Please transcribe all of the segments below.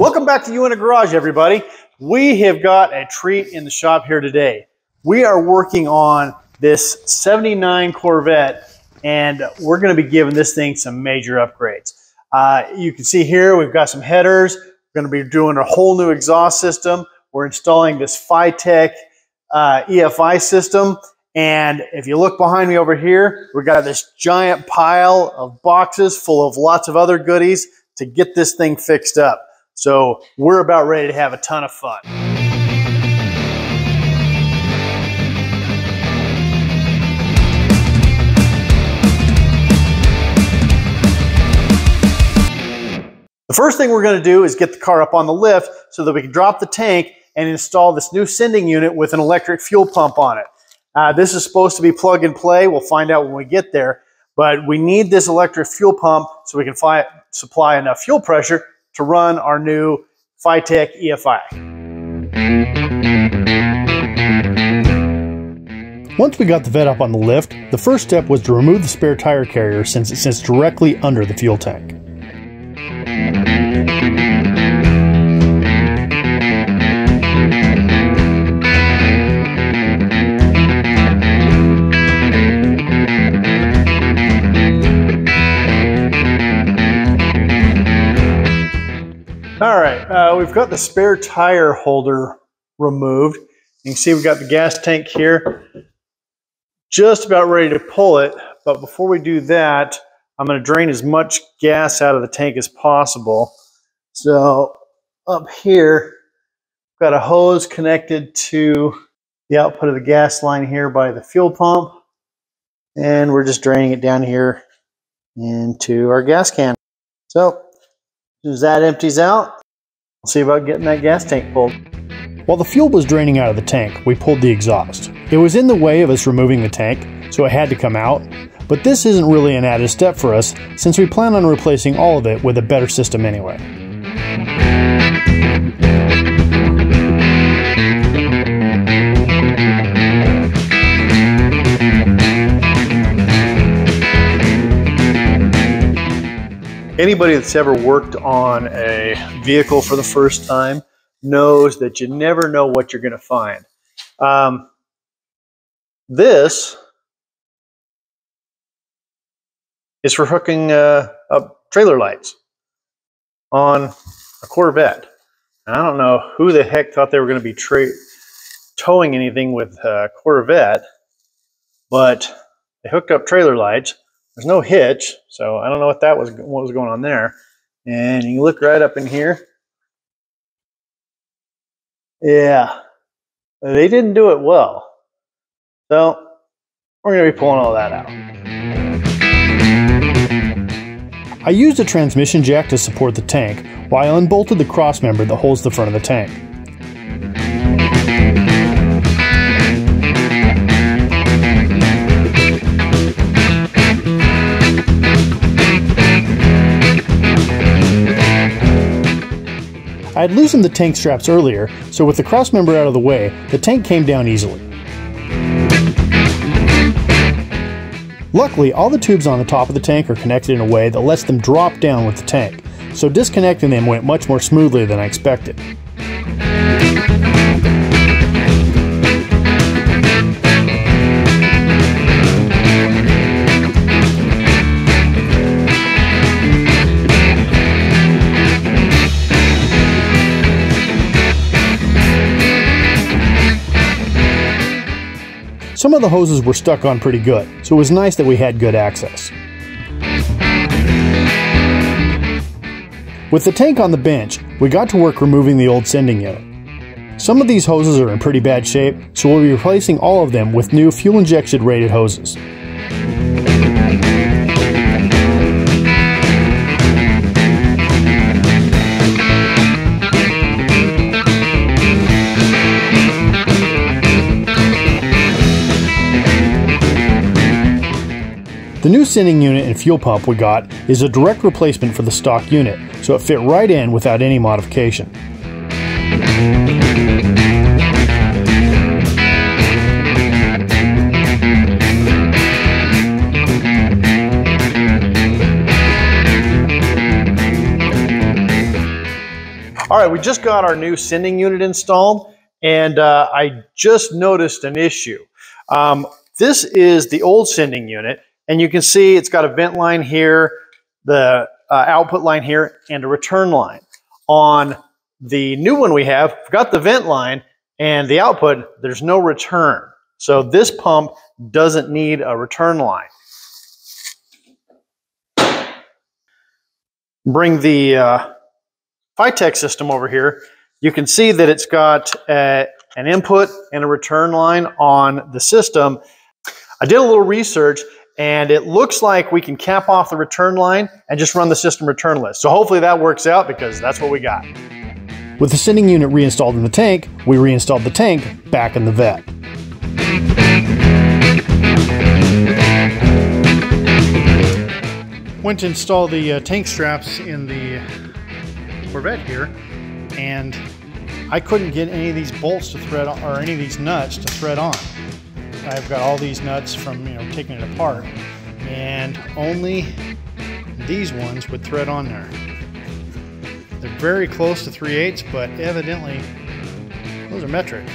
Welcome back to You in a Garage, everybody. We have got a treat in the shop here today. We are working on this 79 Corvette, and we're going to be giving this thing some major upgrades. You can see here we've got some headers. We're going to be doing a whole new exhaust system. We're installing this Fitech EFI system. And if you look behind me over here, we've got this giant pile of boxes full of lots of other goodies to get this thing fixed up. So we're about ready to have a ton of fun. The first thing we're going to do is get the car up on the lift so that we can drop the tank and install this new sending unit with an electric fuel pump on it. This is supposed to be plug and play. We'll find out when we get there, but we need this electric fuel pump so we can supply enough fuel pressure to run our new Fitech EFI. Once we got the Vet up on the lift, the first step was to remove the spare tire carrier since it sits directly under the fuel tank. All right, we've got the spare tire holder removed. You can see we've got the gas tank here, just about ready to pull it. But before we do that, I'm going to drain as much gas out of the tank as possible. So up here, we've got a hose connected to the output of the gas line here by the fuel pump. And we're just draining it down here into our gas can. So as that empties out, we'll see about getting that gas tank pulled. While the fuel was draining out of the tank, we pulled the exhaust. It was in the way of us removing the tank, so it had to come out. But this isn't really an added step for us, since we plan on replacing all of it with a better system anyway. Anybody that's ever worked on a vehicle for the first time knows that you never know what you're going to find. This is for hooking up trailer lights on a Corvette. And I don't know who the heck thought they were going to be towing anything with a Corvette, but they hooked up trailer lights. There's no hitch, so I don't know what was going on there. And you look right up in here. Yeah, they didn't do it well. So we're going to be pulling all that out. I used a transmission jack to support the tank while I unbolted the cross member that holds the front of the tank. I had loosened the tank straps earlier, so with the cross member out of the way, the tank came down easily. Luckily, all the tubes on the top of the tank are connected in a way that lets them drop down with the tank, so disconnecting them went much more smoothly than I expected. Some of the hoses were stuck on pretty good, so it was nice that we had good access. With the tank on the bench, we got to work removing the old sending unit. Some of these hoses are in pretty bad shape, so we'll be replacing all of them with new fuel injection rated hoses. The new sending unit and fuel pump we got is a direct replacement for the stock unit, so it fit right in without any modification. All right, we just got our new sending unit installed, and I just noticed an issue. This is the old sending unit, and you can see it's got a vent line here, the output line here, and a return line. On the new one we have, we've got the vent line and the output, there's no return. So this pump doesn't need a return line. Bring the Fitech system over here. You can see that it's got an input and a return line on the system. I did a little research, and it looks like we can cap off the return line and just run the system returnless. So hopefully that works out, because that's what we got. With the sending unit reinstalled in the tank, we reinstalled the tank back in the vet. Went to install the tank straps in the Corvette here, and I couldn't get any of these bolts to thread on, or any of these nuts to thread on. I've got all these nuts from, you know, taking it apart, and only these ones would thread on there. They're very close to 3/8, but evidently those are metric.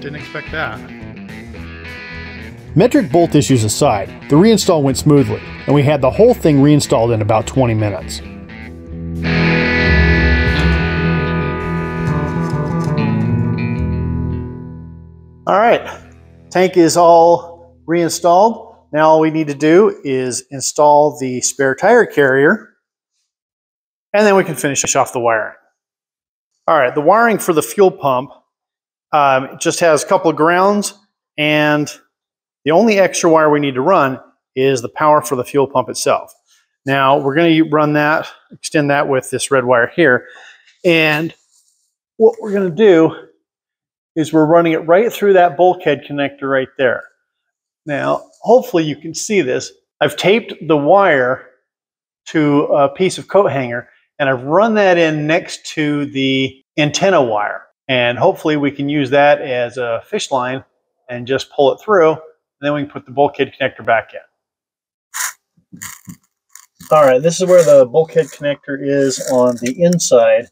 Didn't expect that. Metric bolt issues aside, the reinstall went smoothly, and we had the whole thing reinstalled in about 20 minutes. All right, tank is all reinstalled. Now all we need to do is install the spare tire carrier, and then we can finish off the wiring. All right, the wiring for the fuel pump just has a couple of grounds, and the only extra wire we need to run is the power for the fuel pump itself. Now we're going to run that, extend that with this red wire here. And what we're going to do is we're running it right through that bulkhead connector right there. Now, hopefully you can see this. I've taped the wire to a piece of coat hanger, and I've run that in next to the antenna wire. And hopefully we can use that as a fish line and just pull it through. And then we can put the bulkhead connector back in. All right, this is where the bulkhead connector is on the inside.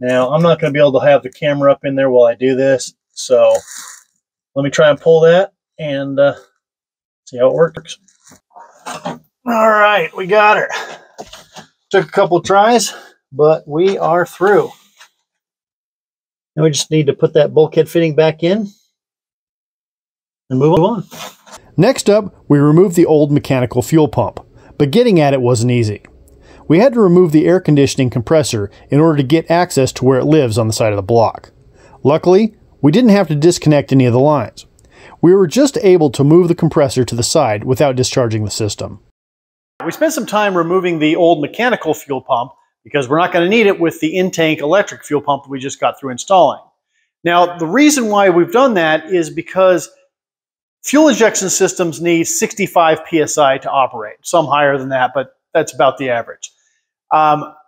Now, I'm not going to be able to have the camera up in there while I do this, so let me try and pull that and see how it works. All right, we got her. Took a couple tries, but we are through. Now we just need to put that bulkhead fitting back in and move on. Next up, we removed the old mechanical fuel pump, but getting at it wasn't easy. We had to remove the air conditioning compressor in order to get access to where it lives on the side of the block. Luckily, we didn't have to disconnect any of the lines. We were just able to move the compressor to the side without discharging the system. We spent some time removing the old mechanical fuel pump because we're not going to need it with the in-tank electric fuel pump that we just got through installing. Now, the reason why we've done that is because fuel injection systems need 65 PSI to operate, some higher than that, but that's about the average.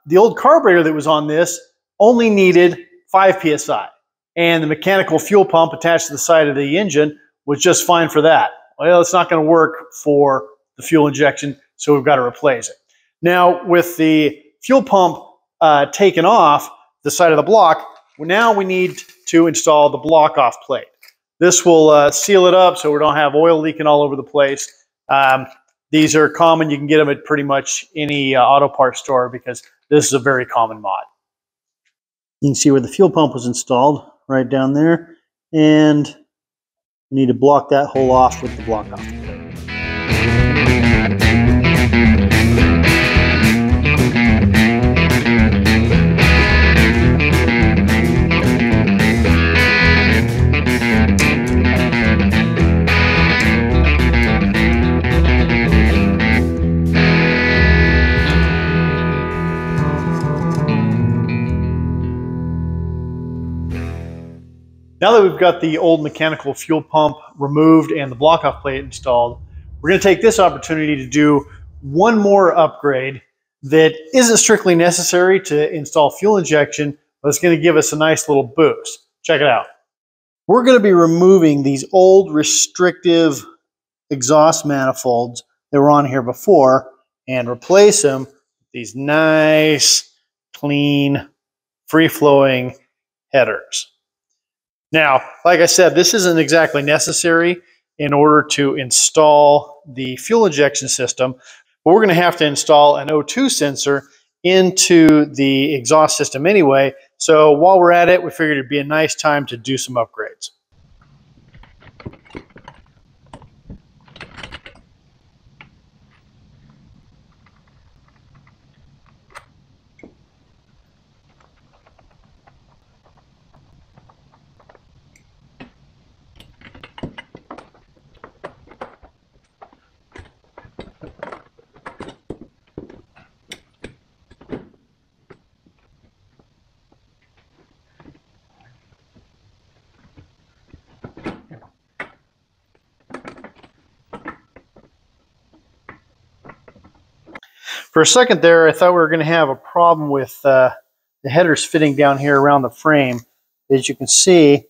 The old carburetor that was on this only needed 5 PSI, and the mechanical fuel pump attached to the side of the engine was just fine for that. Well, it's not going to work for the fuel injection, so we've got to replace it. Now, with the fuel pump taken off the side of the block, now we need to install the block off plate. This will seal it up so we don't have oil leaking all over the place. These are common. You can get them at pretty much any auto parts store, because this is a very common mod. You can see where the fuel pump was installed, right down there. And you need to block that hole off with the block off. Now that we've got the old mechanical fuel pump removed and the block-off plate installed, we're going to take this opportunity to do one more upgrade that isn't strictly necessary to install fuel injection, but it's going to give us a nice little boost. Check it out. We're going to be removing these old restrictive exhaust manifolds that were on here before and replace them with these nice, clean free-flowing headers. Now, like I said, this isn't exactly necessary in order to install the fuel injection system, but we're going to have to install an O2 sensor into the exhaust system anyway. So while we're at it, we figured it'd be a nice time to do some upgrades. For a second there, I thought we were going to have a problem with the headers fitting down here around the frame. As you can see,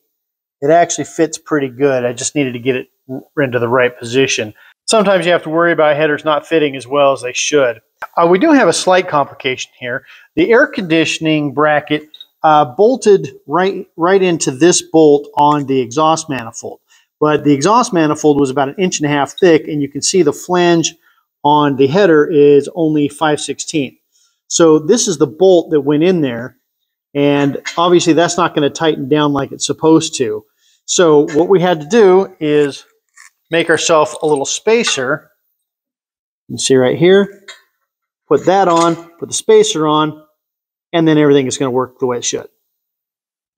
it actually fits pretty good. I just needed to get it into the right position. Sometimes you have to worry about headers not fitting as well as they should. We do have a slight complication here. The air conditioning bracket bolted right into this bolt on the exhaust manifold. But the exhaust manifold was about 1.5 inches thick, and you can see the flange on the header is only 5/16. So this is the bolt that went in there, and obviously that's not going to tighten down like it's supposed to. So what we had to do is make ourselves a little spacer. You can see right here, put that on, put the spacer on, and then everything is going to work the way it should.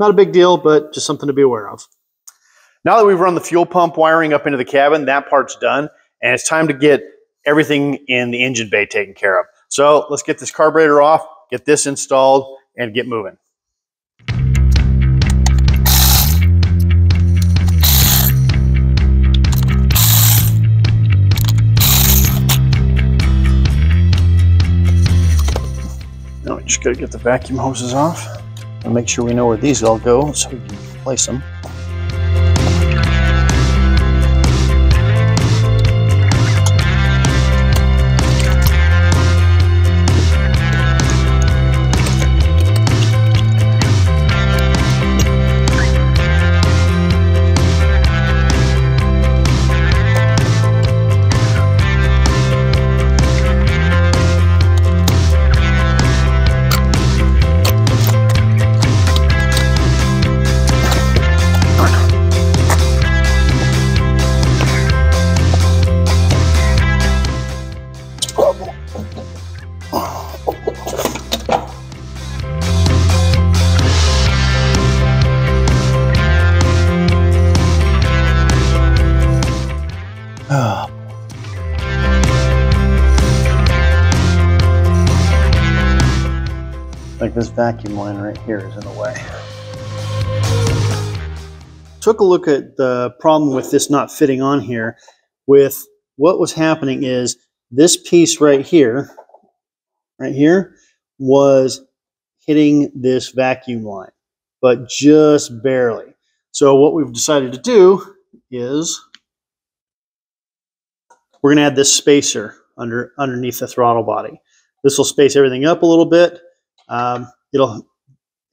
Not a big deal, but just something to be aware of. Now that we've run the fuel pump wiring up into the cabin, that part's done, and it's time to get everything in the engine bay taken care of. So let's get this carburetor off, get this installed, and get moving. Now we just gotta get the vacuum hoses off and make sure we know where these all go so we can place them. Like this vacuum line right here is in the way. Took a look at the problem with this not fitting on here. With what was happening is this piece right here was hitting this vacuum line, but just barely. So what we've decided to do is we're going to add this spacer underneath the throttle body. This will space everything up a little bit. It'll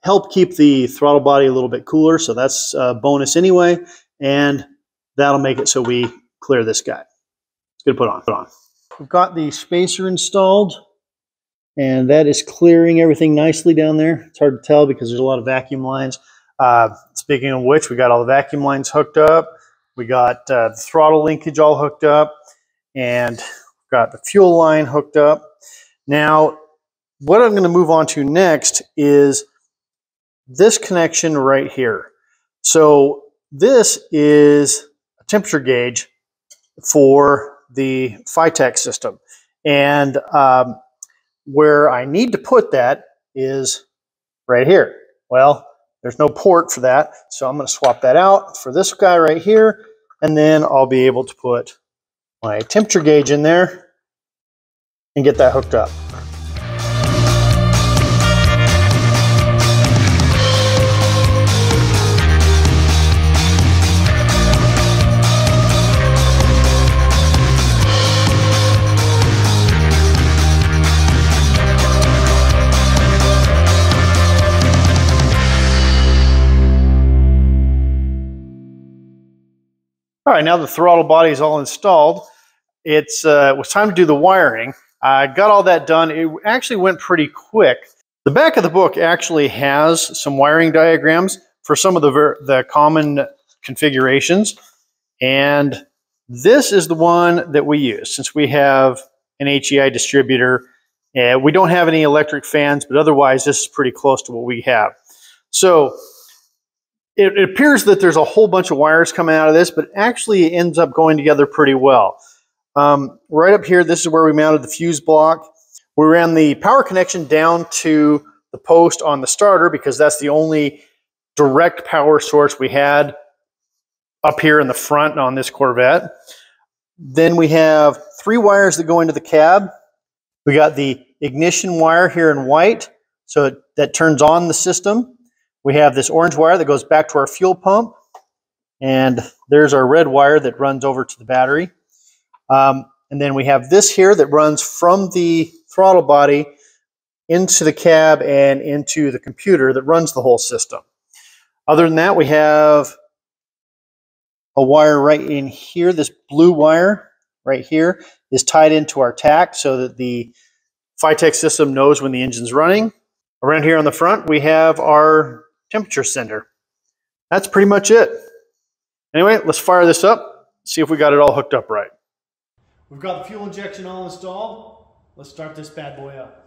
help keep the throttle body a little bit cooler, so that's a bonus anyway, and that'll make it so we clear this guy. It's going to put on. We've got the spacer installed, and that is clearing everything nicely down there. It's hard to tell because there's a lot of vacuum lines. Speaking of which, we got all the vacuum lines hooked up. We got the throttle linkage all hooked up. And got the fuel line hooked up. Now, what I'm going to move on to next is this connection right here. So this is a temperature gauge for the Fitech system. And where I need to put that is right here. Well, there's no port for that, so I'm going to swap that out for this guy right here, and then I'll be able to put my temperature gauge in there and get that hooked up. All right, now the throttle body is all installed. It was time to do the wiring. I got all that done. It actually went pretty quick. The back of the book actually has some wiring diagrams for some of the common configurations. And this is the one that we use. Since we have an HEI distributor, we don't have any electric fans, but otherwise this is pretty close to what we have. So it appears that there's a whole bunch of wires coming out of this, but actually it ends up going together pretty well. Right up here, this is where we mounted the fuse block. We ran the power connection down to the post on the starter because that's the only direct power source we had up here in the front on this Corvette. Then we have three wires that go into the cab. We got the ignition wire here in white, so that turns on the system. We have this orange wire that goes back to our fuel pump, and there's our red wire that runs over to the battery. And then we have this here that runs from the throttle body into the cab and into the computer that runs the whole system. Other than that, we have a wire right in here. This blue wire right here is tied into our tack so that the Fitech system knows when the engine's running. Around here on the front, we have our temperature sender. That's pretty much it. Anyway, let's fire this up, see if we got it all hooked up right. We've got the fuel injection all installed. Let's start this bad boy up.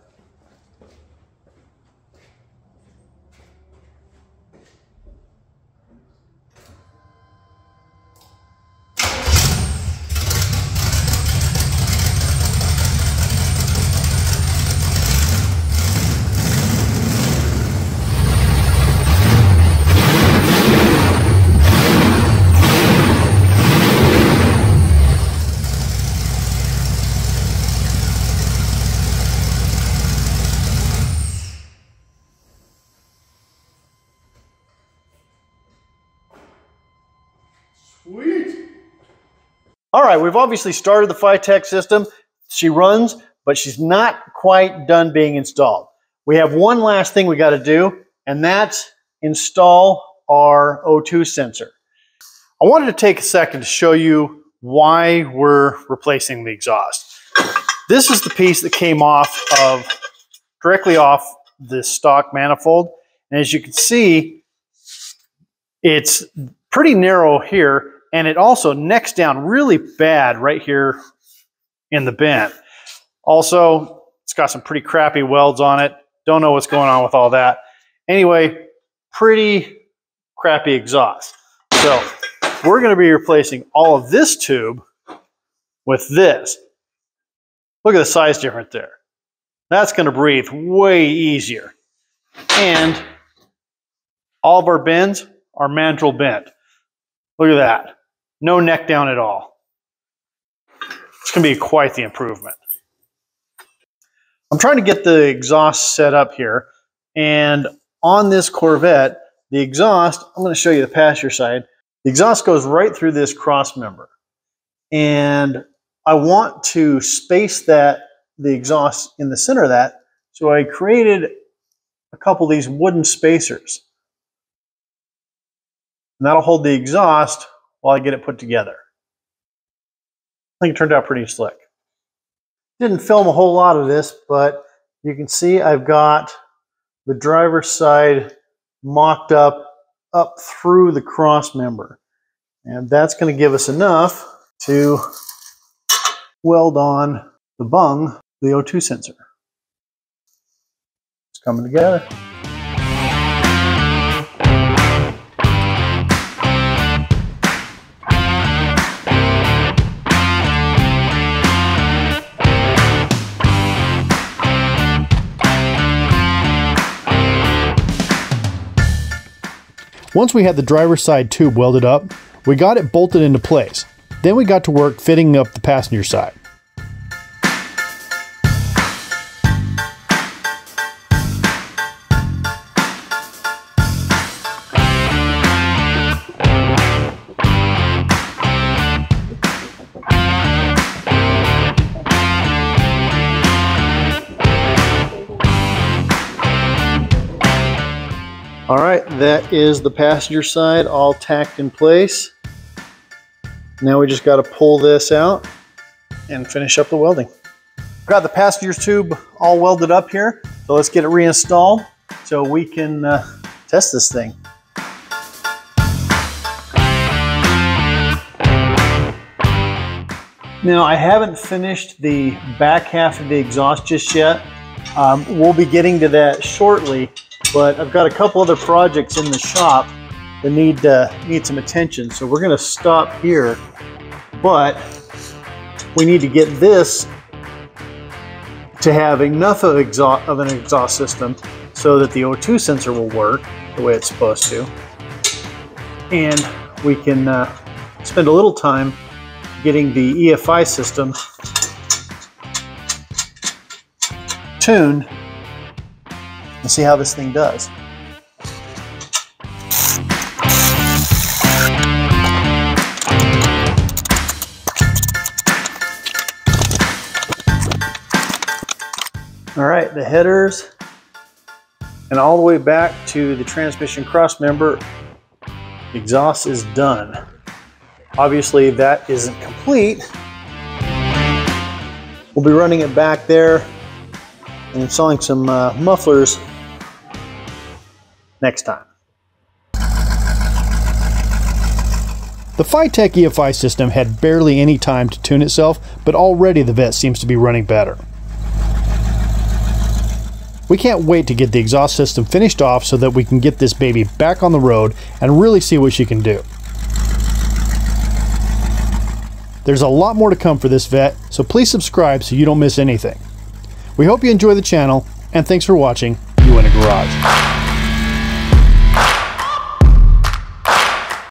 Sweet. All right, we've obviously started the Fitech system. She runs, but she's not quite done being installed. We have one last thing we got to do, and that's install our O2 sensor. I wanted to take a second to show you why we're replacing the exhaust. This is the piece that came off of, directly off the stock manifold. And as you can see, it's pretty narrow here, and it also necks down really bad right here in the bend. Also, it's got some pretty crappy welds on it. Don't know what's going on with all that. Anyway, pretty crappy exhaust. So we're going to be replacing all of this tube with this. Look at the size difference there. That's going to breathe way easier. And all of our bends are mandrel bent. Look at that. No neck down at all. It's going to be quite the improvement. I'm trying to get the exhaust set up here. And on this Corvette, the exhaust, I'm going to show you the passenger side. The exhaust goes right through this cross member. And I want to space that, the exhaust in the center of that. So I created a couple of these wooden spacers. And that'll hold the exhaust while I get it put together. I think it turned out pretty slick. Didn't film a whole lot of this, but you can see I've got the driver's side mocked up through the cross member. And that's going to give us enough to weld on the bung, the O2 sensor. It's coming together. Once we had the driver's side tube welded up, we got it bolted into place. Then we got to work fitting up the passenger side. All right, that is the passenger side all tacked in place. Now we just got to pull this out and finish up the welding. Got the passenger tube all welded up here, so let's get it reinstalled so we can test this thing. Now, I haven't finished the back half of the exhaust just yet. We'll be getting to that shortly, but I've got a couple other projects in the shop that need some attention. So we're gonna stop here, but we need to get this to have enough of an exhaust system so that the O2 sensor will work the way it's supposed to. And we can spend a little time getting the EFI system tuned and see how this thing does. All right, the headers and all the way back to the transmission cross member, exhaust is done. Obviously that isn't complete. We'll be running it back there and installing some mufflers next time. The Fitech EFI system had barely any time to tune itself, but already the Vet seems to be running better. We can't wait to get the exhaust system finished off so that we can get this baby back on the road and really see what she can do. There's a lot more to come for this Vet, so please subscribe so you don't miss anything. We hope you enjoy the channel, and thanks for watching You in a Garage.